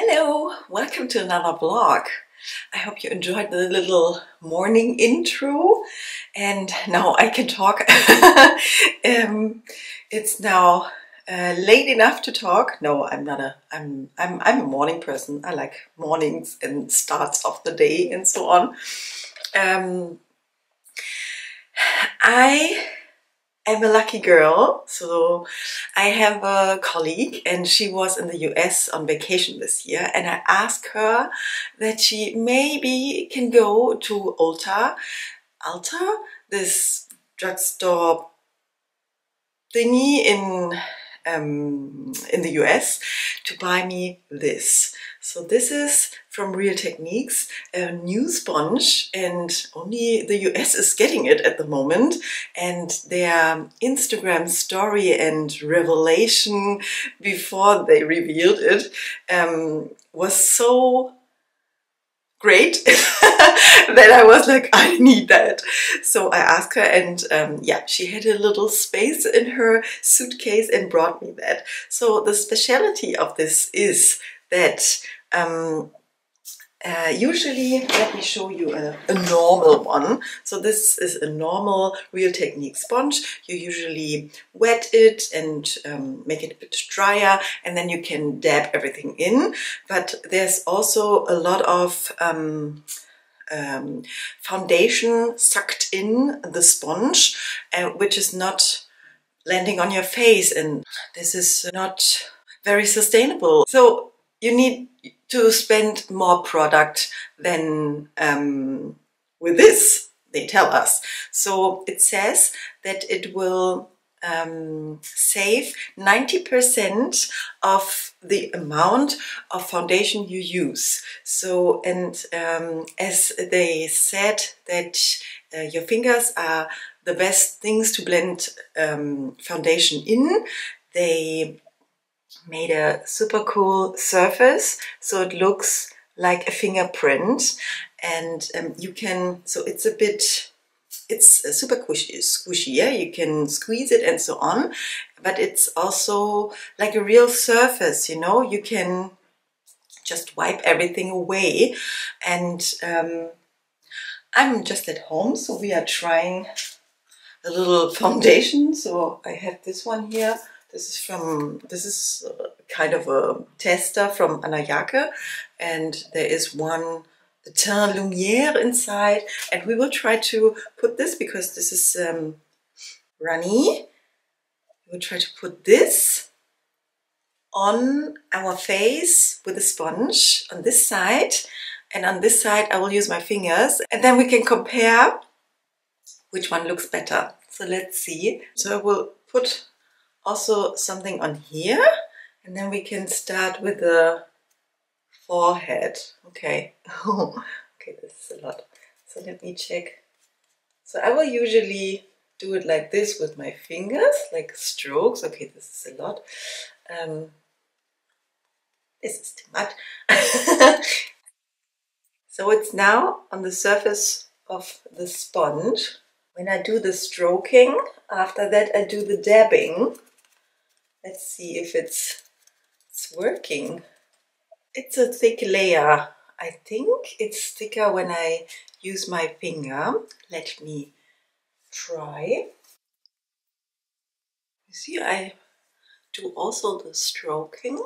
Hello, welcome to another vlog. I hope you enjoyed the little morning intro and now I can talk. It's now late enough to talk. No, I'm not a, I'm a morning person. I like mornings and starts of the day and so on. I am a lucky girl, so I have a colleague and she was in the US on vacation this year and I asked her that she maybe can go to Ulta, this drugstore thingy in the US, to buy me this. So this is from Real Techniques, a new sponge, and only the US is getting it at the moment. And their Instagram story and revelation before they revealed it was so great that I was like, I need that. So I asked her and yeah, she had a little space in her suitcase and brought me that. So the speciality of this is that usually, let me show you a normal one. So this is a normal Real Techniques sponge. You usually wet it and make it a bit drier and then you can dab everything in. But there's also a lot of foundation sucked in the sponge, which is not landing on your face, and this is not very sustainable. So you need to spend more product than with this, they tell us. So it says that it will save 90% of the amount of foundation you use. So, and as they said that your fingers are the best things to blend foundation in, they made a super cool surface so it looks like a fingerprint, and you can, so it's a bit, it's super squishy, yeah? You can squeeze it and so on, but it's also like a real surface, you know, you can just wipe everything away. And I'm just at home, so we are trying a little foundation. So I have this one here. This is from, this is kind of a tester from Anayake, and there is one Teint Lumière inside, and we will try to put this, because this is runny. We'll try to put this on our face with a sponge on this side, and on this side I will use my fingers, and then we can compare which one looks better. So let's see. So I will put also something on here, and then we can start with the forehead. Okay. Okay, this is a lot. So let me check. So I will usually do it like this with my fingers, like strokes. Okay, this is a lot. This is too much. So it's now on the surface of the sponge. When I do the stroking, after that I do the dabbing. Let's see if it's working. It's a thick layer. I think it's thicker when I use my finger. Let me try. You see, I do also the stroking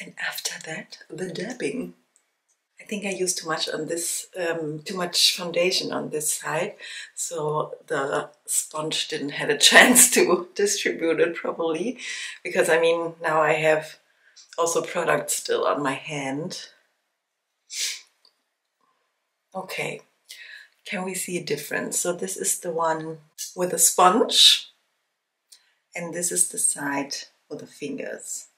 and after that the dabbing. I think I used too much on this, too much foundation on this side, so the sponge didn't have a chance to distribute it properly, because I mean, now I have also product still on my hand. Okay, can we see a difference? So this is the one with a sponge, and this is the side with the fingers.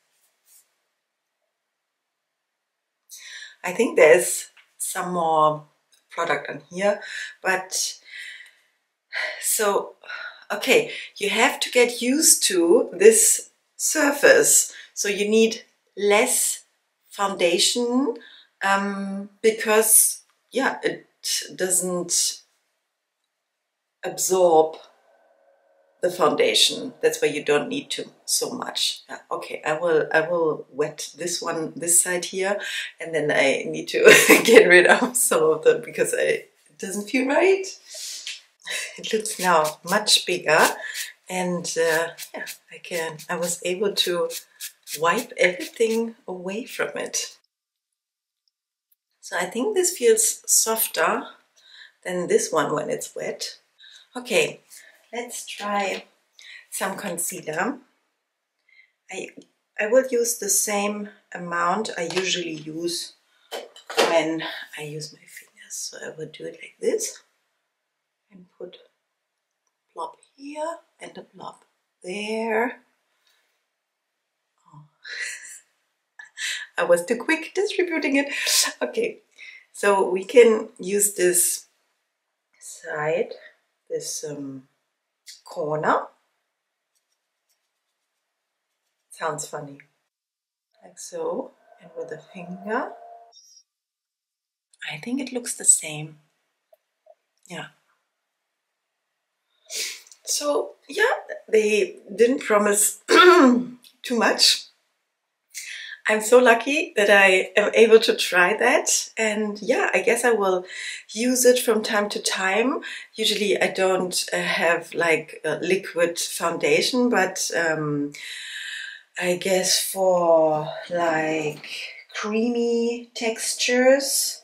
I think there's some more product on here, but so, okay, you have to get used to this surface. So you need less foundation because, yeah, it doesn't absorb the foundation. That's why you don't need to so much. Okay, I will wet this one, this side here, and then I need to get rid of some of them because it doesn't feel right. It looks now much bigger, and yeah, I was able to wipe everything away from it. So I think this feels softer than this one when it's wet. Okay, let's try some concealer. I will use the same amount I usually use when I use my fingers. So I will do it like this and put a blob here and a blob there. Oh. I was too quick distributing it. Okay, so we can use this side, this corner. Sounds funny. Like so, and with a finger. I think it looks the same. Yeah. So, yeah, they didn't promise too much. I'm so lucky that I am able to try that, and yeah, I guess I will use it from time to time. Usually I don't have like a liquid foundation, but I guess for like creamy textures.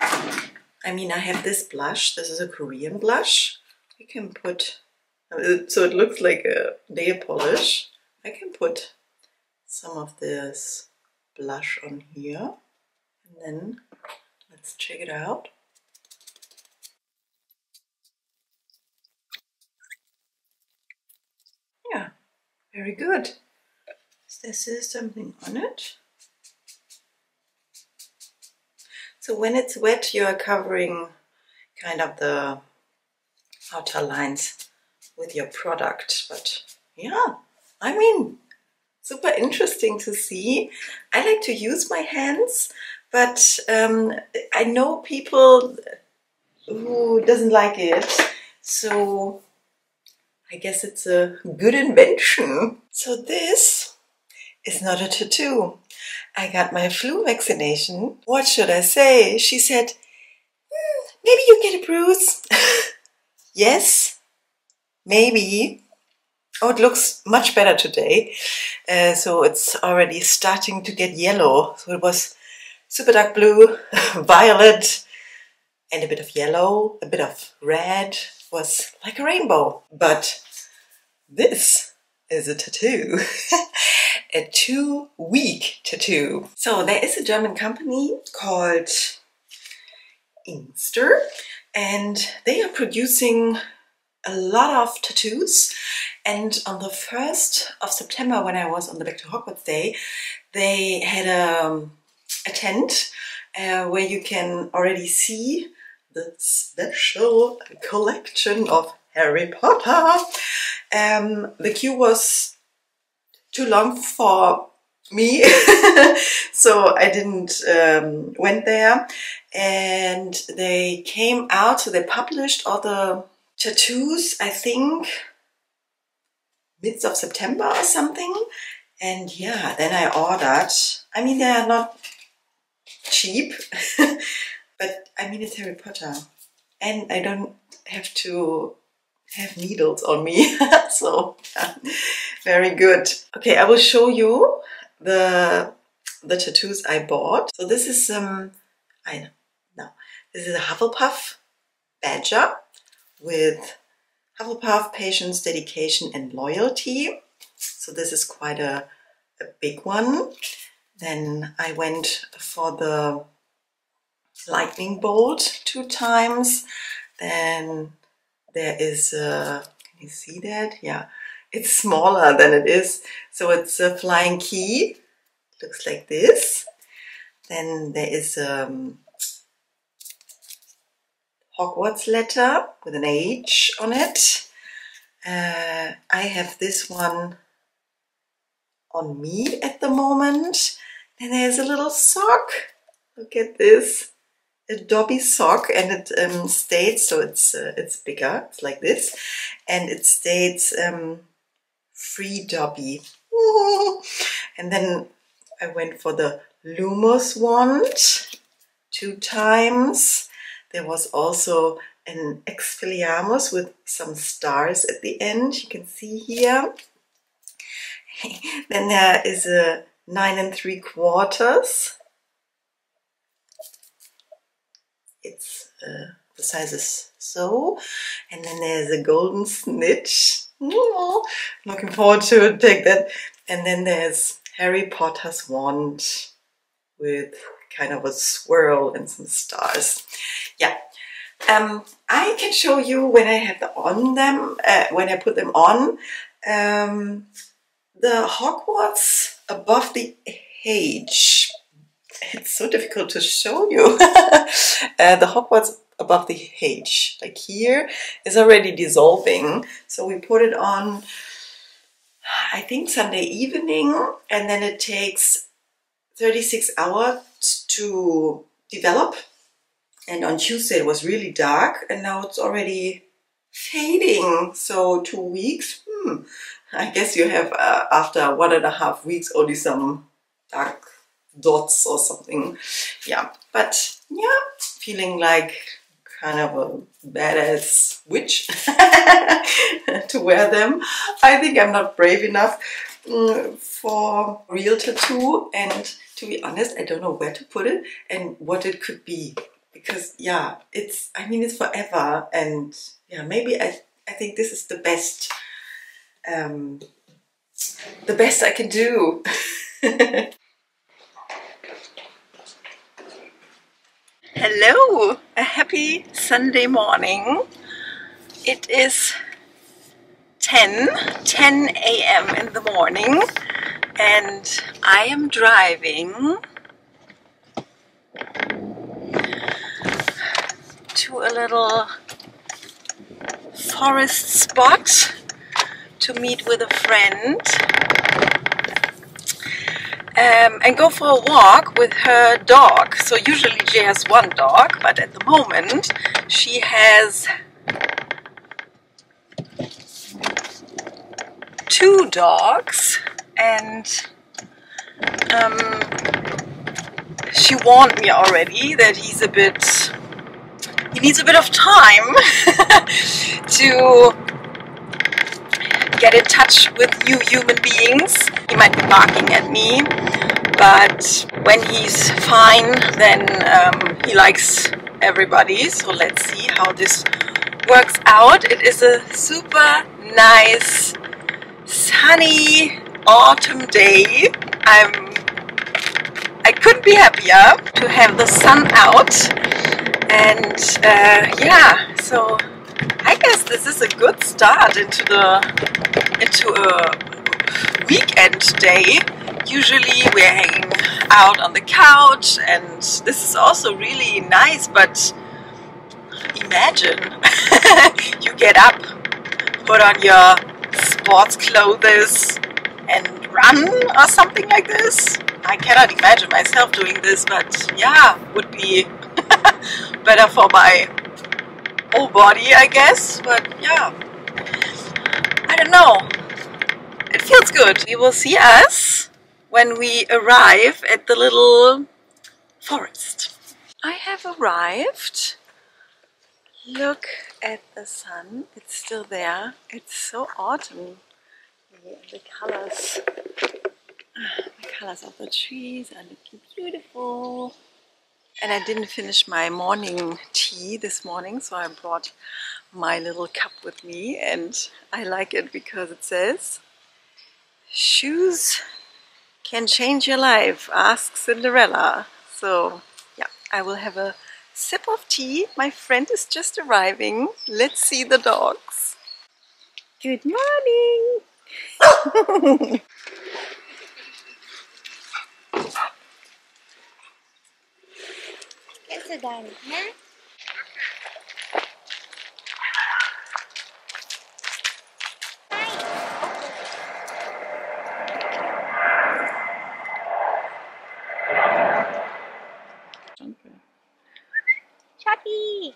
I mean, I have this blush. This is a Korean blush. You can put, so it looks like a nail polish. I can put some of this blush on here, and then let's check it out. Yeah, very good. Is there still something on it? So when it's wet, you are covering kind of the outer lines with your product, but yeah, I mean, super interesting to see. I like to use my hands, but I know people who doesn't like it. So I guess it's a good invention. So this is not a tattoo. I got my flu vaccination. What should I say? She said, maybe you get a bruise. Yes, maybe. Oh, it looks much better today. So it's already starting to get yellow. So it was super dark blue, violet, and a bit of yellow, a bit of red. It was like a rainbow. But this is a tattoo. A 2-week tattoo. So there is a German company called Inkster, and they are producing a lot of tattoos, and on the 1st of September, when I was on the Back to Hogwarts day, they had a tent where you can already see the special collection of Harry Potter. The queue was too long for me, so I didn't went there, and they came out, so they published all the tattoos, I think, mid of September or something. And yeah, then I ordered. I mean, they are not cheap, but I mean, it's Harry Potter. And I don't have to have needles on me, so yeah, very good. Okay, I will show you the tattoos I bought. So this is, this is a Hufflepuff badger with Hufflepuff patience, dedication, and loyalty. So this is quite a big one. Then I went for the lightning bolt 2 times. Then there is a, can you see that? Yeah, it's smaller than it is. So it's a flying key. It looks like this. Then there is a Hogwarts letter with an H on it. I have this one on me at the moment. And there's a little sock. Look at this. a Dobby sock, and it states, so it's bigger, it's like this, and it states Free Dobby. And then I went for the Lumos wand 2 times. There was also an Expeliarmus with some stars at the end, you can see here. Then there is a 9 3/4. It's the size is so. And then there's a golden snitch. Oh, looking forward to take that. And then there's Harry Potter's wand with kind of a swirl and some stars. Yeah. I can show you when I have them on them, when I put them on. The Hogwarts above the H. It's so difficult to show you. The Hogwarts above the H, like here, is already dissolving. So we put it on, I think, Sunday evening, and then it takes 36 hours to develop. And on Tuesday it was really dark, and now it's already fading. So 2 weeks, I guess you have, after 1.5 weeks, only some dark dots or something. Yeah, but yeah, feeling like kind of a badass witch to wear them. I think I'm not brave enough for real tattoo, and to be honest, I don't know where to put it and what it could be, because yeah, it's, I mean, it's forever, and yeah, maybe I think this is the best I can do. Hello, a happy Sunday morning. It is 10 a.m. in the morning, and I am driving to a little forest spot to meet with a friend and go for a walk with her dog. So usually she has one dog, but at the moment she has 2 dogs, and she warned me already that he needs a bit of time to get in touch with new human beings. He might be barking at me, but when he's fine, then he likes everybody. So let's see how this works out. It is a super nice, sunny autumn day. I couldn't be happier to have the sun out, and yeah, so I guess this is a good start into a weekend day. Usually we're hanging out on the couch, and this is also really nice, but imagine you get up, put on your sports clothes and run or something like this. I cannot imagine myself doing this, but yeah, would be better for my whole body, I guess. But yeah, I don't know, it feels good. You will see us when we arrive at the little forest. I have arrived. Look at the sun, it's still there. It's so autumn. The colors of the trees are looking beautiful. And I didn't finish my morning tea this morning, so I brought my little cup with me, and I like it because it says, "Shoes can change your life, ask Cinderella." So yeah, I will have a sip of tea. My friend is just arriving. Let's see the dogs. Good morning! Done, huh? Dobby!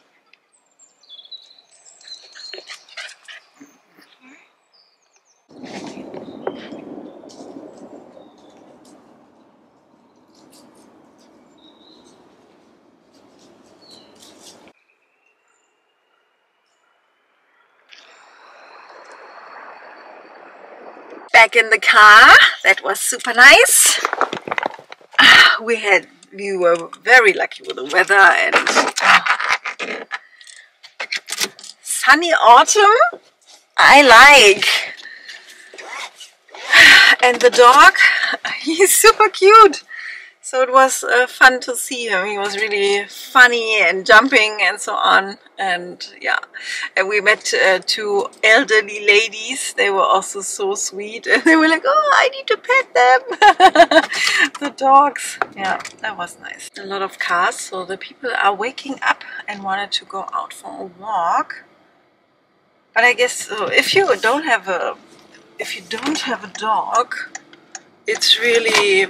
Back in the car, that was super nice. We were very lucky with the weather and sunny autumn. I like. And the dog, he's super cute. So it was fun to see him. He was really funny and jumping and so on. And yeah, and we met two elderly ladies. They were also so sweet. And they were like, oh, I need to pet them. The dogs. Yeah, that was nice. A lot of cars. So the people are waking up and wanted to go out for a walk. But I guess if you don't have a dog, it's really...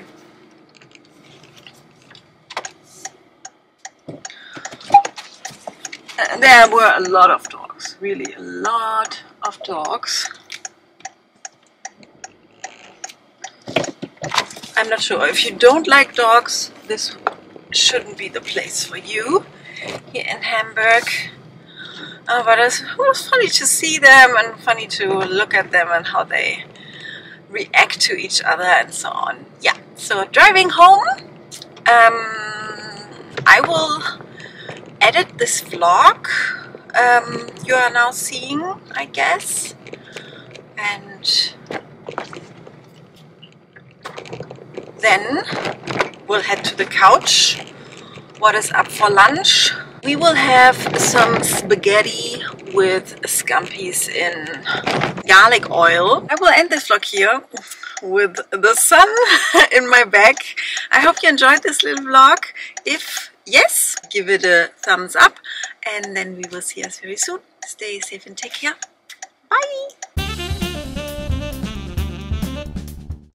There were a lot of dogs, really a lot of dogs. I'm not sure. If you don't like dogs, this shouldn't be the place for you here in Hamburg. But it was funny to see them and funny to look at them and how they react to each other and so on. Yeah, so driving home, I will... edit this vlog you are now seeing, I guess, and then we'll head to the couch. What is up for lunch? We will have some spaghetti with scampi's in garlic oil. I will end this vlog here with the sun in my back. I hope you enjoyed this little vlog. If yes, give it a thumbs up, and then we will see us very soon. Stay safe and take care. Bye!